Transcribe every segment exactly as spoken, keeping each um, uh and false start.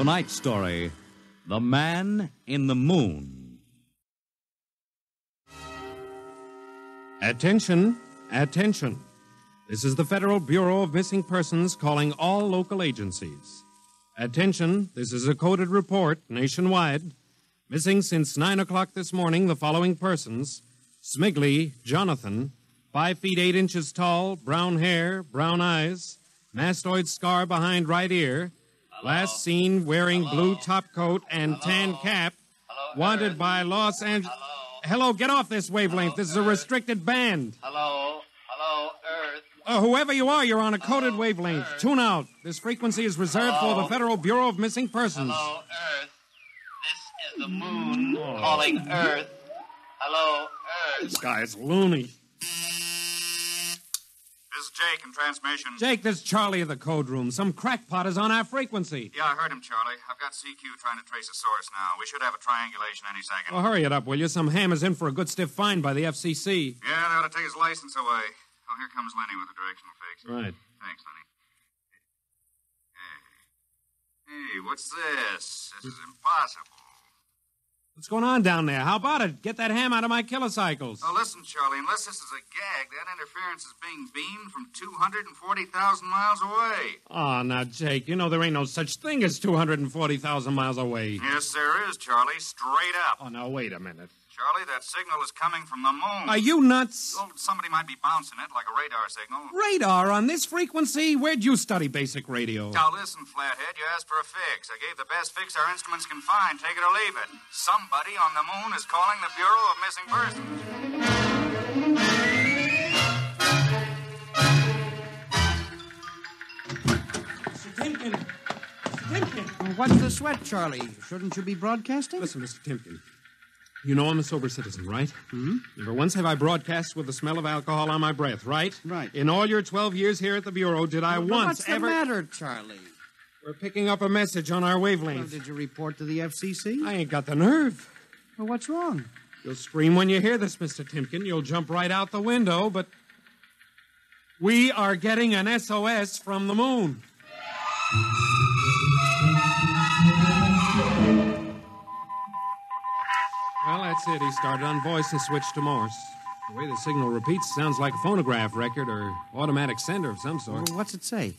Tonight's story, The Man in the Moon. Attention, attention. This is the Federal Bureau of Missing Persons calling all local agencies. Attention, this is a coded report nationwide. Missing since nine o'clock this morning, the following persons: Smigley Jonathan, five feet eight inches tall, brown hair, brown eyes, mastoid scar behind right ear, last seen wearing Hello. Blue top coat and Hello. Tan cap, Hello, wanted Earth. By Los Angeles... Hello. Hello, get off this wavelength. Hello, this is a restricted band. Hello. Hello, Earth. Uh, whoever you are, you're on a Hello, coded wavelength. Earth. Tune out. This frequency is reserved Hello. For the Federal Bureau of Missing Persons. Hello, Earth. This is the moon oh. calling Earth. Hello, Earth. This guy's loony. This is Jake in transmission. Jake, this is Charlie of the code room. Some crackpot is on our frequency. Yeah, I heard him, Charlie. I've got C Q trying to trace a source now. We should have a triangulation any second. Well, hurry it up, will you? Some ham is in for a good stiff fine by the F C C. Yeah, they ought to take his license away. Oh, here comes Lenny with a directional fix. Right. Thanks, Lenny. Hey. Hey, what's this? This is impossible. What's going on down there? How about it? Get that ham out of my kilocycles. Oh, listen, Charlie, unless this is a gag, that interference is being beamed from two hundred forty thousand miles away. Oh, now, Jake, you know there ain't no such thing as two hundred forty thousand miles away. Yes, there is, Charlie, straight up. Oh, now, wait a minute. Charlie, that signal is coming from the moon. Are you nuts? Oh, somebody might be bouncing it like a radar signal. Radar on this frequency? Where'd you study basic radio? Now, listen, Flathead, you asked for a fix. I gave the best fix our instruments can find. Take it or leave it. Somebody on the moon is calling the Bureau of Missing Persons. Mister Timken. Mister Timken. Well, what's the sweat, Charlie? Shouldn't you be broadcasting? Listen, Mister Timken. You know I'm a sober citizen, right? Mm-hmm. Never once have I broadcast with the smell of alcohol on my breath, right? Right. In all your twelve years here at the Bureau, did I well, once what's ever... What's the matter, Charlie? We're picking up a message on our wavelength. Well, did you report to the F C C? I ain't got the nerve. Well, what's wrong? You'll scream when you hear this, Mister Timken. You'll jump right out the window, but... we are getting an S O S from the moon. Well, that's it. He started on voice and switched to Morse. The way the signal repeats sounds like a phonograph record or automatic sender of some sort. Well, what's it say?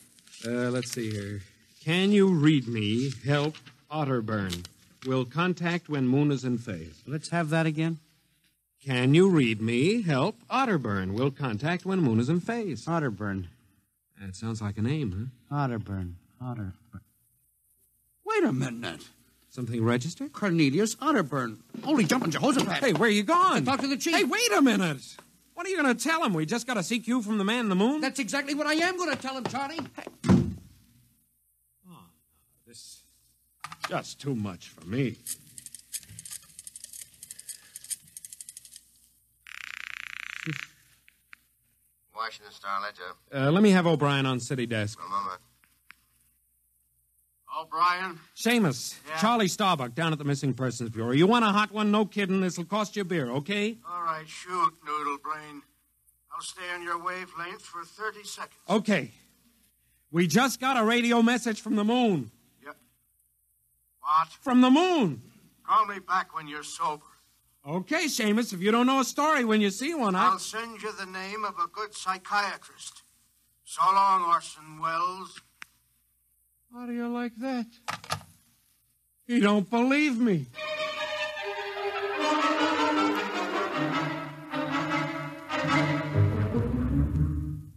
Uh, let's see here. Can you read me? Help Otterburn. Will contact when moon is in phase. Let's have that again. Can you read me? Help Otterburn. Will contact when moon is in phase. Otterburn. That sounds like a name, huh? Otterburn. Otterburn. Wait a minute. Something registered? Cornelius Otterburn. Holy jumping Jehoshaphat. Hey, where are you going? Talk to the chief. Hey, wait a minute. What are you going to tell him? We just got a C Q from the man in the moon? That's exactly what I am going to tell him, Charlie. Hey. Oh, this is just too much for me. Washington Star Ledger. Uh, let me have O'Brien on city desk. One moment. O'Brien? Seamus. Yeah. Charlie Starbuck down at the Missing Persons Bureau. You want a hot one? No kidding. This'll cost you a beer, okay? All right, shoot, noodle brain. I'll stay on your wavelength for thirty seconds. Okay. We just got a radio message from the moon. Yep. What? From the moon. Call me back when you're sober. Okay, Seamus, if you don't know a story when you see one, I... I'll send you the name of a good psychiatrist. So long, Orson Welles. How do you like that? You don't believe me.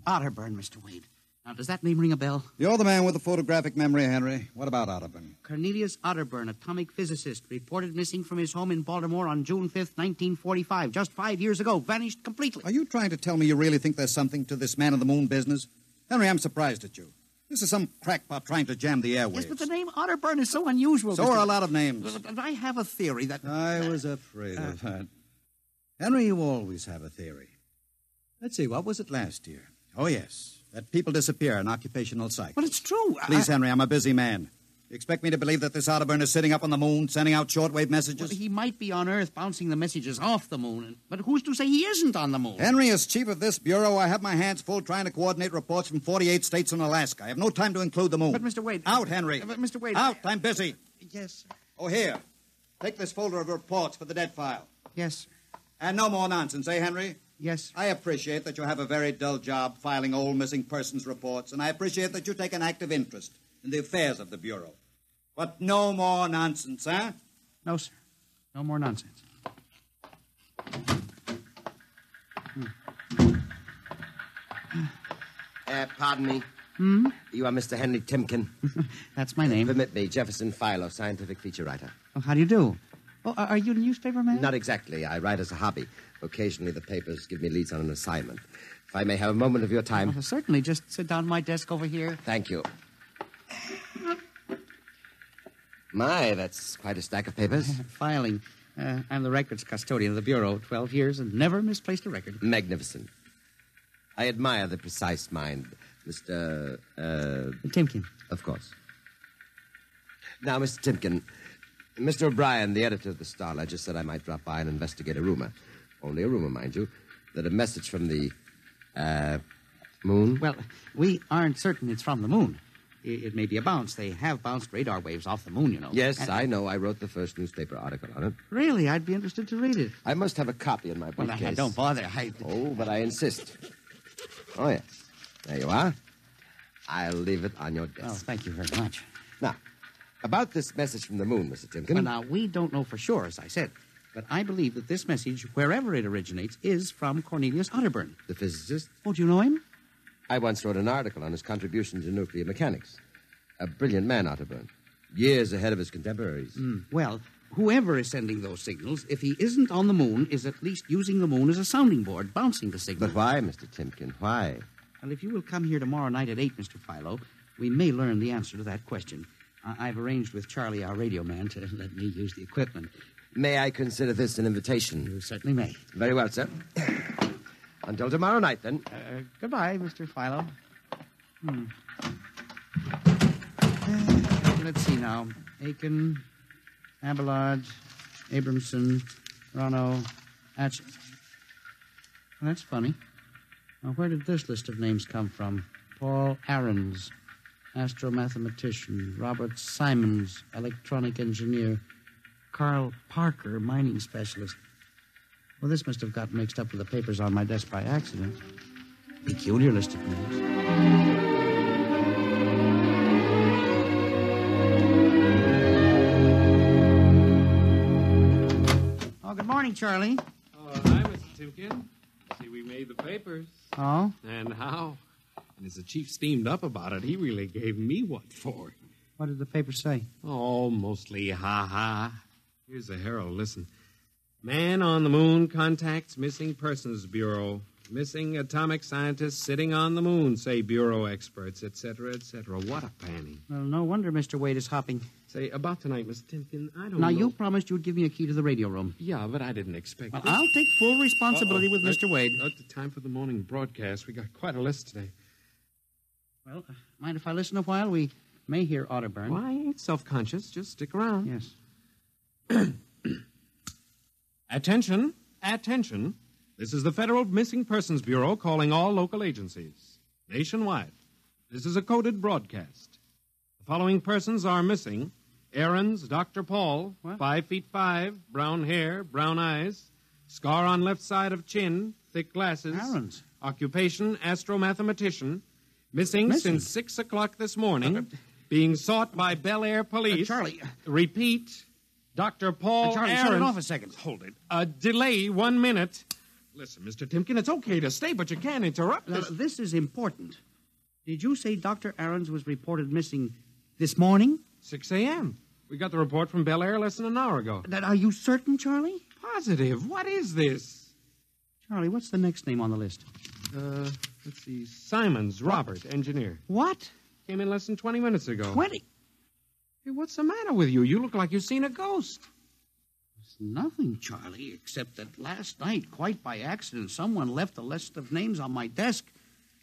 Otterburn, Mister Wade. Now, does that name ring a bell? You're the man with the photographic memory, Henry. What about Otterburn? Cornelius Otterburn, atomic physicist, reported missing from his home in Baltimore on June fifth, nineteen forty-five, just five years ago, vanished completely. Are you trying to tell me you really think there's something to this man in the moon business? Henry, I'm surprised at you. This is some crackpot trying to jam the airwaves. Yes, but the name Otterburn is so unusual. So Mister are a lot of names. And I have a theory that... I was afraid uh, of that. Henry, you always have a theory. Let's see, what was it last year? Oh, yes, that people disappear in occupational psych. Well, it's true. Please, I... Henry, I'm a busy man. You expect me to believe that this Otterburn is sitting up on the moon, sending out shortwave messages? Well, he might be on Earth bouncing the messages off the moon, but who's to say he isn't on the moon? Henry, as chief of this bureau, I have my hands full trying to coordinate reports from forty-eight states and Alaska. I have no time to include the moon. But, Mister Wade... Out, Henry. But, Mister Wade... Out, I'm busy. Yes, sir. Oh, here. Take this folder of reports for the dead file. Yes, sir. And no more nonsense, eh, Henry? Yes. I appreciate that you have a very dull job filing old missing persons reports, and I appreciate that you take an active interest in the affairs of the Bureau. But no more nonsense, eh? No, sir. No more nonsense. Hmm. Uh, pardon me. Hmm? You are Mister Henry Timken. That's my name. Permit me, Jefferson Philo, scientific feature writer. Oh, how do you do? Oh, are you a newspaper man? Not exactly. I write as a hobby. Occasionally, the papers give me leads on an assignment. If I may have a moment of your time... Oh, certainly. Just sit down at my desk over here. Thank you. My, that's quite a stack of papers. Filing. Uh, I'm the records custodian of the Bureau. Twelve years and never misplaced a record. Magnificent. I admire the precise mind, Mister Uh, Timken. Of course. Now, Mister Timken... Mister O'Brien, the editor of the Star Ledger, said I might drop by and investigate a rumor. Only a rumor, mind you, that a message from the, uh, moon... Well, we aren't certain it's from the moon. It may be a bounce. They have bounced radar waves off the moon, you know. Yes, and... I know. I wrote the first newspaper article on it. Really? I'd be interested to read it. I must have a copy in my briefcase. Well, I don't bother. I... Oh, but I insist. Oh, yes. There you are. I'll leave it on your desk. Oh, thank you very much. Now... About this message from the moon, Mister Timken... Well, now, we don't know for sure, as I said. But I believe that this message, wherever it originates, is from Cornelius Otterburn. The physicist? Oh, do you know him? I once wrote an article on his contribution to nuclear mechanics. A brilliant man, Otterburn. Years ahead of his contemporaries. Mm. Well, whoever is sending those signals, if he isn't on the moon, is at least using the moon as a sounding board, bouncing the signal. But why, Mister Timken? Why? Well, if you will come here tomorrow night at eight, Mister Philo, we may learn the answer to that question. I've arranged with Charlie, our radio man, to let me use the equipment. May I consider this an invitation? You certainly may. Very well, sir. Until tomorrow night, then. Uh, goodbye, Mister Philo. Hmm. Uh, let's see now. Aiken, Abelard, Abramson, Rono, Atch... Well, that's funny. Now, where did this list of names come from? Paul Ahrens... astromathematician, Robert Simons, electronic engineer, Carl Parker, mining specialist. Well, this must have got mixed up with the papers on my desk by accident. Peculiar list of names. Oh, good morning, Charlie. Oh, hi, Mister Timken. See, we made the papers. Oh? And how... And as the chief steamed up about it, he really gave me what for. What did the paper say? Oh, mostly ha-ha. Here's the Herald. Listen. Man on the moon contacts Missing Persons Bureau. Missing atomic scientists sitting on the moon, say bureau experts, et cetera, et cetera. What a panning. Well, no wonder Mister Wade is hopping. Say, about tonight, Mister Timken, I don't now, know... Now, you promised you'd give me a key to the radio room. Yeah, but I didn't expect well, this. I'll take full responsibility Uh-oh. with Mister Wade. At the time for the morning broadcast, we got quite a list today. Well, uh, mind if I listen a while? We may hear Otterburn. Well, I ain't self-conscious. Just stick around. Yes. Attention. Attention. This is the Federal Missing Persons Bureau calling all local agencies. Nationwide. This is a coded broadcast. The following persons are missing. Ahrens, Doctor Paul, what? five feet five, brown hair, brown eyes, scar on left side of chin, thick glasses. Ahrens. Occupation, astromathematician. Missing, Missing since six o'clock this morning, uh, being sought by Bel Air Police. Uh, Charlie. Repeat, Doctor Paul uh, Charlie, Ahrens. Shut it off a second. Hold it. A delay one minute. Listen, Mister Timken, it's okay to stay, but you can't interrupt this. Now, this is important. Did you say Doctor Ahrens was reported missing this morning? six a.m. We got the report from Bel Air less than an hour ago. That, are you certain, Charlie? Positive. What is this? Charlie, what's the next name on the list? Uh... Let's see. Simons, Robert, engineer. What? Came in less than twenty minutes ago. twenty? Hey, what's the matter with you? You look like you've seen a ghost. It's nothing, Charlie, except that last night, quite by accident, someone left a list of names on my desk,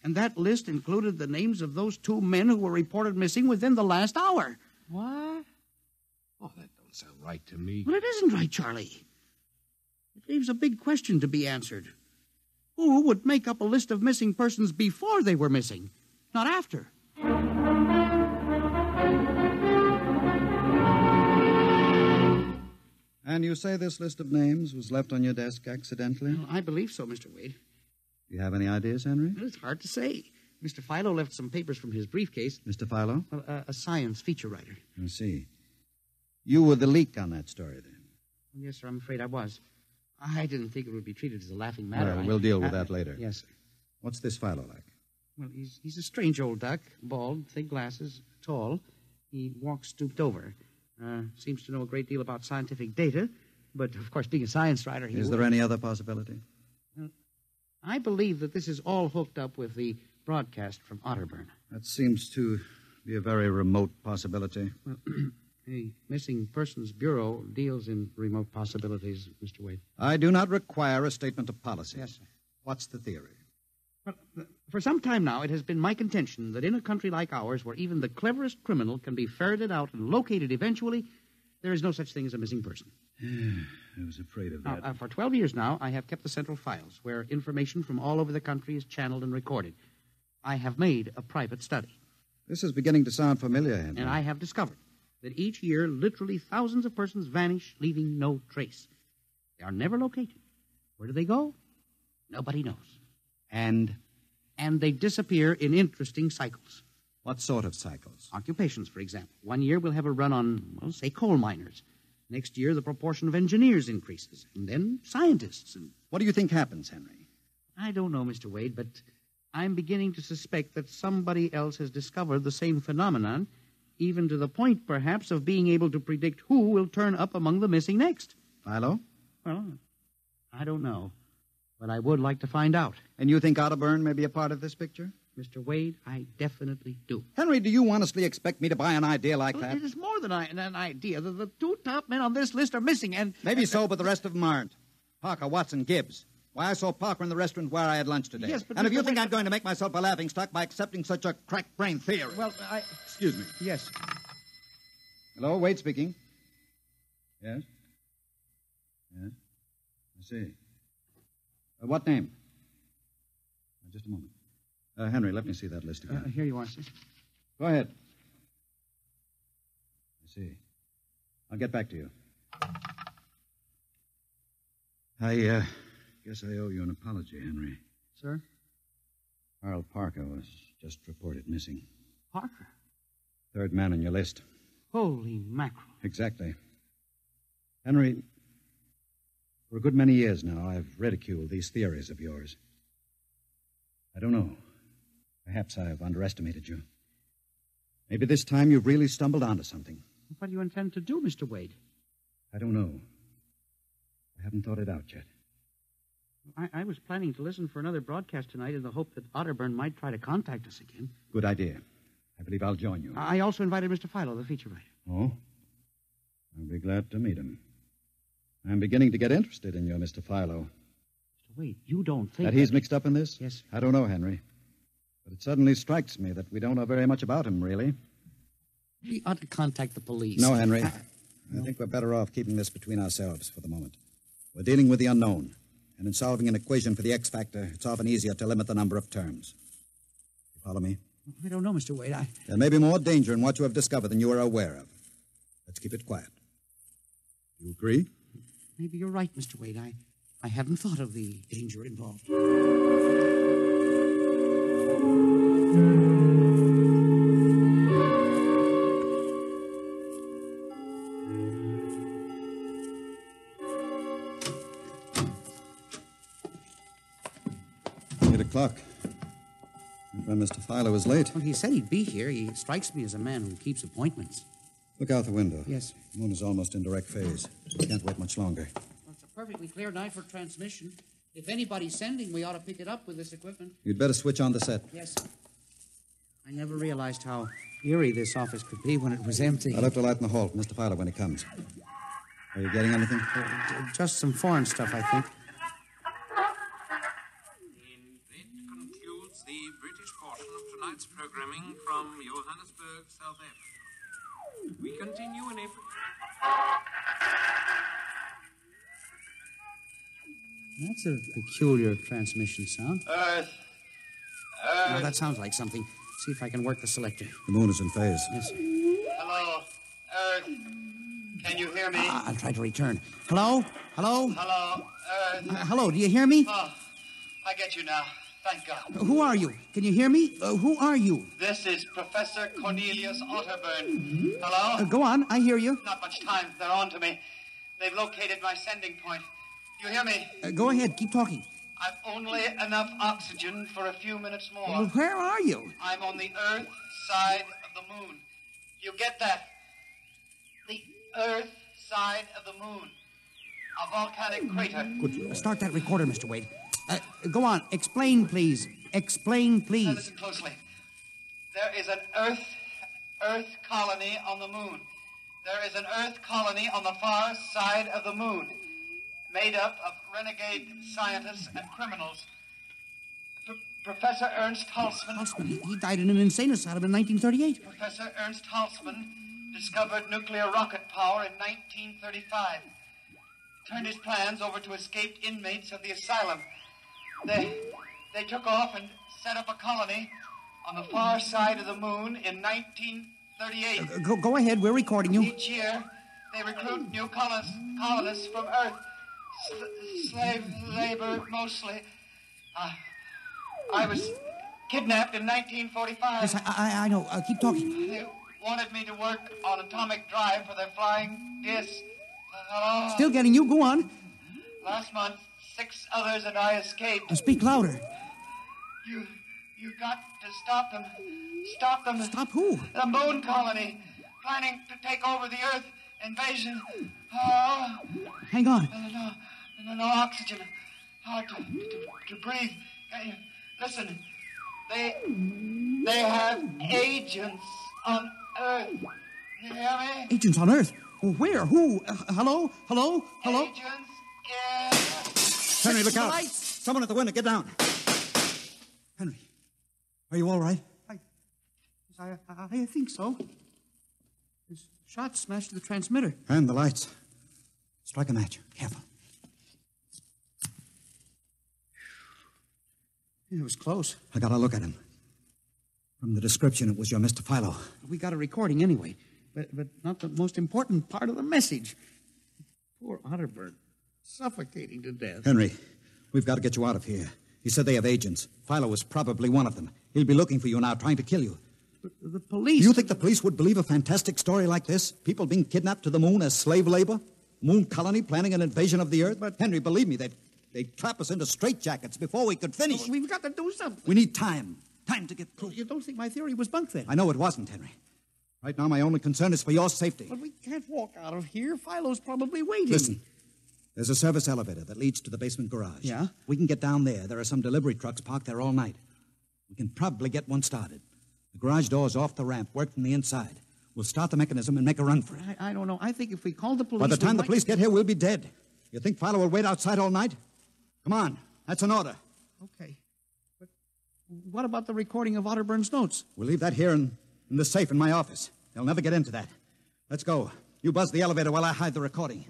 and that list included the names of those two men who were reported missing within the last hour. What? Oh, that don't sound right to me. Well, it isn't right, Charlie. It leaves a big question to be answered. Who would make up a list of missing persons before they were missing, not after? And you say this list of names was left on your desk accidentally? Well, I believe so, Mister Wade. Do you have any ideas, Henry? Well, it's hard to say. Mister Philo left some papers from his briefcase. Mister Philo? Well, uh, a science feature writer. I see. You were the leak on that story, then? Well, yes, sir, I'm afraid I was. I didn't think it would be treated as a laughing matter. Well, we'll deal with that later. Yes, sir. What's this Philo like? Well, he's, he's a strange old duck, bald, thick glasses, tall. He walks stooped over. Uh, seems to know a great deal about scientific data, but, of course, being a science writer... He is there any other possibility? Uh, I believe that this is all hooked up with the broadcast from Otterburn. That seems to be a very remote possibility. Well, the Missing Persons Bureau deals in remote possibilities, Mister Wade. I do not require a statement of policy. Yes, sir. What's the theory? Well, for some time now, it has been my contention that in a country like ours, where even the cleverest criminal can be ferreted out and located eventually, there is no such thing as a missing person. I was afraid of that. Now, uh, for twelve years now, I have kept the central files, where information from all over the country is channeled and recorded. I have made a private study. This is beginning to sound familiar, Henry. And I have discovered that each year, literally thousands of persons vanish, leaving no trace. They are never located. Where do they go? Nobody knows. And? And they disappear in interesting cycles. What sort of cycles? Occupations, for example. One year we'll have a run on, well, say, coal miners. Next year the proportion of engineers increases, and then scientists. And... What do you think happens, Henry? I don't know, Mister Wade, but I'm beginning to suspect that somebody else has discovered the same phenomenon, even to the point, perhaps, of being able to predict who will turn up among the missing next. Philo? Well, I don't know. But I would like to find out. And you think Otterburn may be a part of this picture? Mister Wade, I definitely do. Henry, do you honestly expect me to buy an idea like well, that? It is more than I, an idea. The, the two top men on this list are missing, and... Maybe and, so, but the rest of them aren't. Parker, Watson, Gibbs. Why, I saw Parker in the restaurant where I had lunch today. Yes, but... And Mister if you think Wade... I'm going to make myself a laughingstock by accepting such a crack-brain theory... Well, I... Excuse me. Yes. Hello, Wade speaking. Yes? Yes? I see. Uh, what name? Uh, just a moment. Uh, Henry, let me see that list again. Uh, here you are, sir. Go ahead. I see. I'll get back to you. I uh, guess I owe you an apology, Henry. Sir? Carl Parker was just reported missing. Parker? Third man on your list. Holy mackerel. Exactly. Henry... For a good many years now, I've ridiculed these theories of yours. I don't know. Perhaps I've underestimated you. Maybe this time you've really stumbled onto something. What do you intend to do, Mister Wade? I don't know. I haven't thought it out yet. I, I was planning to listen for another broadcast tonight in the hope that Otterburn might try to contact us again. Good idea. I believe I'll join you. I also invited Mister Philo, the feature writer. Oh? I'll be glad to meet him. I'm beginning to get interested in you, Mister Philo. Mister Wade, you don't think... That he's that... mixed up in this? Yes, sir. I don't know, Henry. But it suddenly strikes me that we don't know very much about him, really. We ought to contact the police. No, Henry. I, no. I think we're better off keeping this between ourselves for the moment. We're dealing with the unknown. And in solving an equation for the X factor, it's often easier to limit the number of terms. You follow me? I don't know, Mister Wade. I... There may be more danger in what you have discovered than you are aware of. Let's keep it quiet. Do you agree? Maybe you're right, Mister Wade. I, I haven't thought of the danger involved. Eight o'clock. My friend Mister Philo is late. Well, he said he'd be here. He strikes me as a man who keeps appointments. Look out the window. Yes, sir. The moon is almost in direct phase. We can't wait much longer. Well, it's a perfectly clear night for transmission. If anybody's sending, we ought to pick it up with this equipment. You'd better switch on the set. Yes, sir. I never realized how eerie this office could be when it was empty. I left a light in the hall for Mister Philo when he comes. Are you getting anything? Uh, just some foreign stuff, I think. And that concludes the British portion of tonight's programming from Johannesburg, South Africa. We continue in April. That's a peculiar transmission sound. Earth. Earth. Now, that sounds like something. See if I can work the selector. The moon is in phase. Yes. Hello. Earth. Can you hear me? Ah, I'll try to return. Hello? Hello? Hello. Earth. Uh, hello, do you hear me? Oh, I get you now. Thank God. Who are you? Can you hear me? Uh, who are you? This is Professor Cornelius Otterburn. Hello? Uh, go on, I hear you. Not much time. They're on to me. They've located my sending point. You hear me? Uh, go ahead, keep talking. I've only enough oxygen for a few minutes more. Well, where are you? I'm on the Earth side of the moon. You get that? The Earth side of the moon. A volcanic crater. Good. Start that recorder, Mister Wade. Uh, go on. Explain, please. Explain, please. Now listen closely. There is an Earth, Earth colony on the moon. There is an Earth colony on the far side of the moon, made up of renegade scientists and criminals. P- Professor Ernst Halsman... Halsman? He, he died in an insane asylum in nineteen thirty-eight. Professor Ernst Halsman discovered nuclear rocket power in nineteen thirty-five. Turned his plans over to escaped inmates of the asylum. They, they took off and set up a colony on the far side of the moon in nineteen thirty-eight. Uh, go, go ahead, we're recording you. Each year, they recruit new colonists, colonists from Earth. S- slave labor, mostly. Uh, I was kidnapped in nineteen forty-five. Yes, I, I, I know. Uh, keep talking. They wanted me to work on atomic drive for their flying disc. Uh, Still getting you. Go on. Last month, six others and I escaped. Uh, speak louder. You, you got to stop them. Stop them. Stop who? The moon colony, planning to take over the Earth. Invasion. Oh. Hang on. No, no, no, no oxygen. Hard to, to, to breathe. Listen, they they have agents on Earth. You hear me? Agents on Earth? Where? Who? Uh, hello? Hello? Hello? Agents in... Henry, look out. Lights. Someone at the window. Get down. Henry, are you all right? I, I, I think so. Shot smashed the transmitter. And the lights. Strike a match. Careful. It was close. I got a look at him. From the description, it was your Mister Philo. We got a recording anyway, but, but not the most important part of the message. Poor Otterburn, suffocating to death. Henry, we've got to get you out of here. He said they have agents. Philo is probably one of them. He'll be looking for you now, trying to kill you. But the police... Do you think the police would believe a fantastic story like this? People being kidnapped to the moon as slave labor? Moon colony planning an invasion of the Earth? But, Henry, believe me, they'd, they'd trap us into straitjackets before we could finish. We've got to do something. We need time. Time to get proof. You don't think my theory was bunk then? I know it wasn't, Henry. Right now, my only concern is for your safety. But we can't walk out of here. Philo's probably waiting. Listen, there's a service elevator that leads to the basement garage. Yeah? We can get down there. There are some delivery trucks parked there all night. We can probably get one started. The garage door's off the ramp. Work from the inside. We'll start the mechanism and make a run for it. I, I don't know. I think if we call the police... By the time the police get here, we'll be dead. You think Philo will wait outside all night? Come on. That's an order. Okay. But what about the recording of Otterburn's notes? We'll leave that here in, in the safe in my office. They'll never get into that. Let's go. You buzz the elevator while I hide the recording.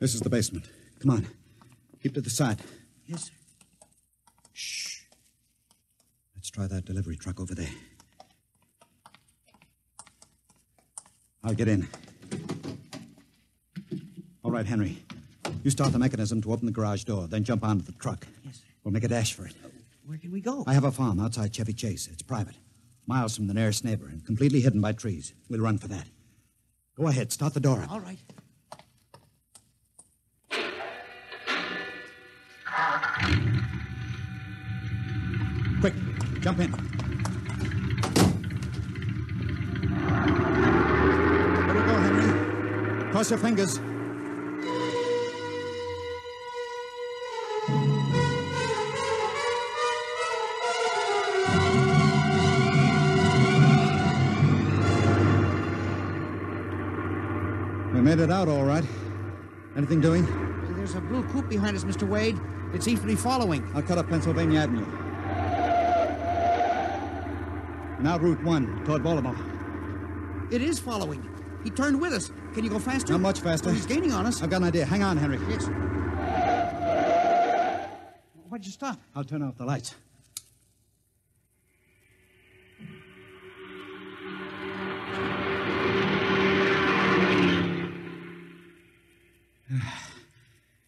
This is the basement. Come on. Keep to the side. Yes, sir. Shh. Let's try that delivery truck over there. I'll get in. All right, Henry. You start the mechanism to open the garage door, then jump onto the truck. Yes, sir. We'll make a dash for it. Where can we go? I have a farm outside Chevy Chase. It's private. Miles from the nearest neighbor and completely hidden by trees. We'll run for that. Go ahead. Start the door up. All right. Quick, jump in. There we go, Henry. Cross your fingers. We made it out all right. Anything doing? There's a blue coupe behind us, Mister Wade. It's easily following. I'll cut up Pennsylvania Avenue. Now Route one, toward Baltimore. It is following. He turned with us. Can you go faster? Not much faster. Well, he's gaining on us. I've got an idea. Hang on, Henry. Yes. Why'd you stop? I'll turn off the lights.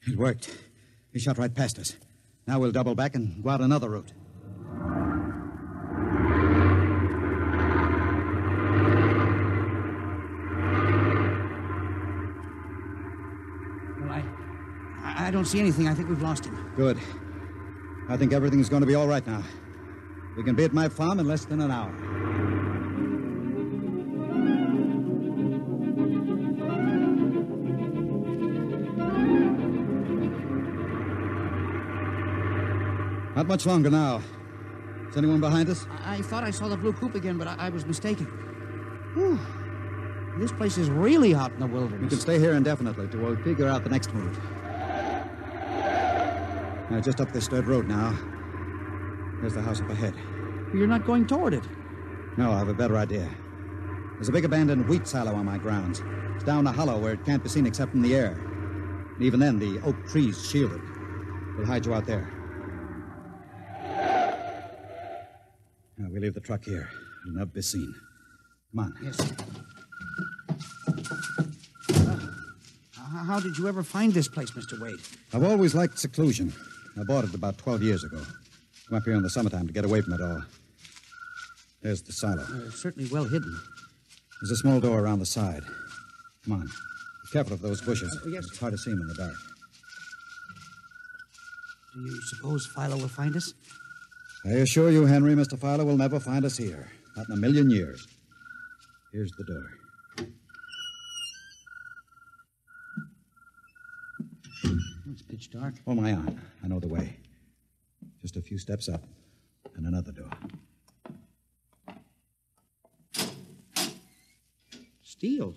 It worked. He shot right past us. Now we'll double back and go out another route. Well, I... I don't see anything. I think we've lost him. Good. I think everything's going to be all right now. We can be at my farm in less than an hour. Not much longer now. Is anyone behind us? I, I thought I saw the blue coupe again, but I, I was mistaken. Whew. This place is really out in the wilderness. You can stay here indefinitely till we figure out the next move. Now, just up this dirt road now. There's the house up ahead. You're not going toward it? No, I have a better idea. There's a big abandoned wheat silo on my grounds. It's down a hollow where it can't be seen except in the air. And even then, the oak trees shield it. We'll hide you out there. Now, we leave the truck here. It'll never be seen. Come on. Yes. Uh, how did you ever find this place, Mister Wade? I've always liked seclusion. I bought it about twelve years ago. Come up here in the summertime to get away from it all. There's the silo. Uh, certainly well hidden. There's a small door around the side. Come on. Be careful of those bushes. Uh, yes. It's hard to see them in the dark. Do you suppose Philo will find us? I assure you, Henry, Mister Philo will never find us here. Not in a million years. Here's the door. It's pitch dark. Hold my arm. I know the way. Just a few steps up, and another door. Steel?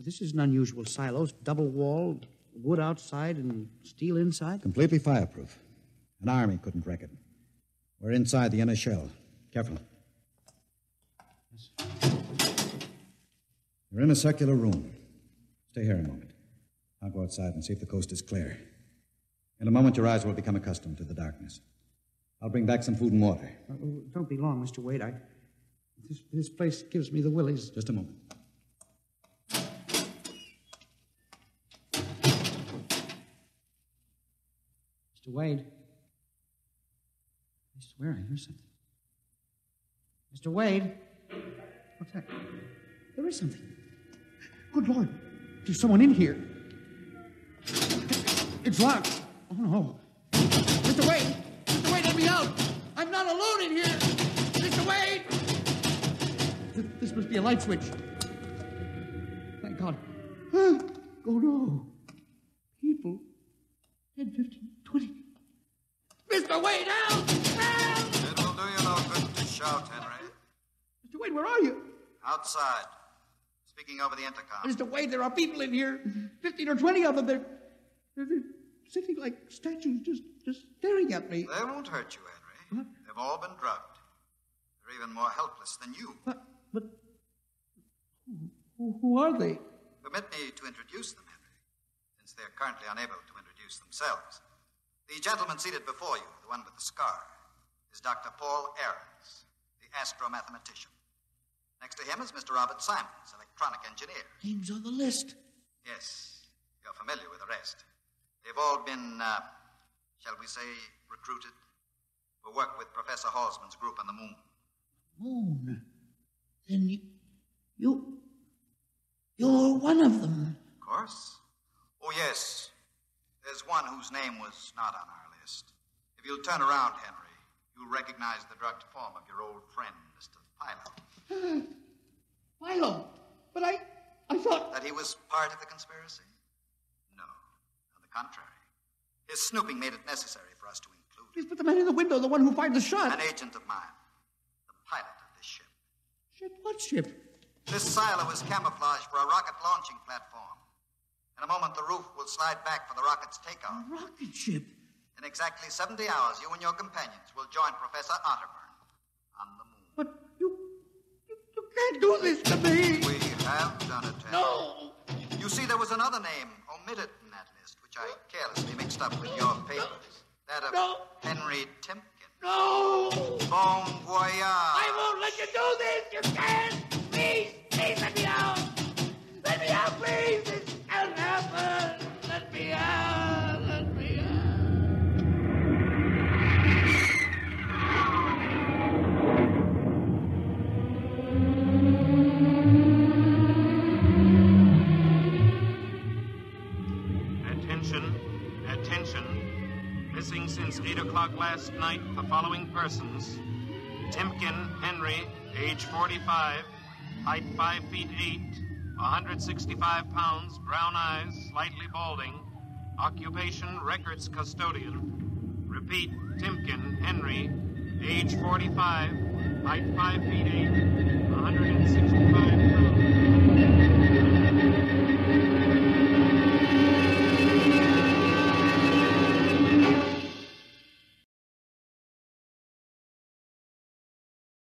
This is an unusual silo. It's double-walled, wood outside and steel inside. Completely fireproof. An army couldn't wreck it. We're inside the inner shell. Careful. Yes. We're in a circular room. Stay here a moment. I'll go outside and see if the coast is clear. In a moment, your eyes will become accustomed to the darkness. I'll bring back some food and water. Uh, don't be long, Mister Wade. I, this, this place gives me the willies. Just a moment. Mister Wade. I swear I hear something. Mister Wade? What's that? There is something. Good Lord. There's someone in here. It's locked. Oh, no. Mister Wade! Mister Wade, let me out! I'm not alone in here! Mister Wade! Th- this must be a light switch. Thank God. Huh? Oh, no. People. ten, fifteen, twenty. Mister Wade, out! Help! It'll do you no good to shout, Henry. Mister Wade, where are you? Outside. Speaking over the intercom. Mister Wade, there are people in here. Fifteen or twenty of them. They're, they're, they're sitting like statues, just, just staring at me. They won't hurt you, Henry. What? They've all been drugged. They're even more helpless than you. But, but who, who are they? Permit me to introduce them, Henry, since they're currently unable to introduce themselves. The gentleman seated before you, the one with the scar, is Doctor Paul Ahrens, the astromathematician. Next to him is Mister Robert Simons, electronic engineer. Names on the list. Yes, you're familiar with the rest. They've all been, uh, shall we say, recruited for work with Professor Halsman's group on the moon. Moon? Then you... you... you're one of them. Of course. Oh, yes. There's one whose name was not on our list. If you'll turn around, Henry, you'll recognize the drugged form of your old friend, Mister Philo. Philo? But I... I thought... That he was part of the conspiracy? No. On the contrary. His snooping made it necessary for us to include... Please, but the man in the window, the one who fired the shot... An agent of mine. The pilot of this ship. Ship? What ship? This silo is camouflaged for a rocket launching platform. In a moment, the roof will will slide back for the rocket's takeoff. A rocket ship? In exactly seventy hours, you and your companions will join Professor Otterburn on the moon. But you... You, you can't do this to me! We have done it, Ted. No! You see, there was another name omitted from that list, which I carelessly mixed up with your papers. That of no. Henry Timkin. No! Bon voyage! I won't let you do this! You can't! Please! Please, let me out! Let me out, please! This can't happen! Let me out! Let me out! Attention! Attention! Missing since eight o'clock last night, the following persons: Timkin Henry, age forty-five, height five feet eight, one hundred sixty-five pounds, brown eyes, slightly balding, occupation records custodian. Repeat, Timkin Henry, age forty-five, height five feet eight, one hundred sixty-five pounds.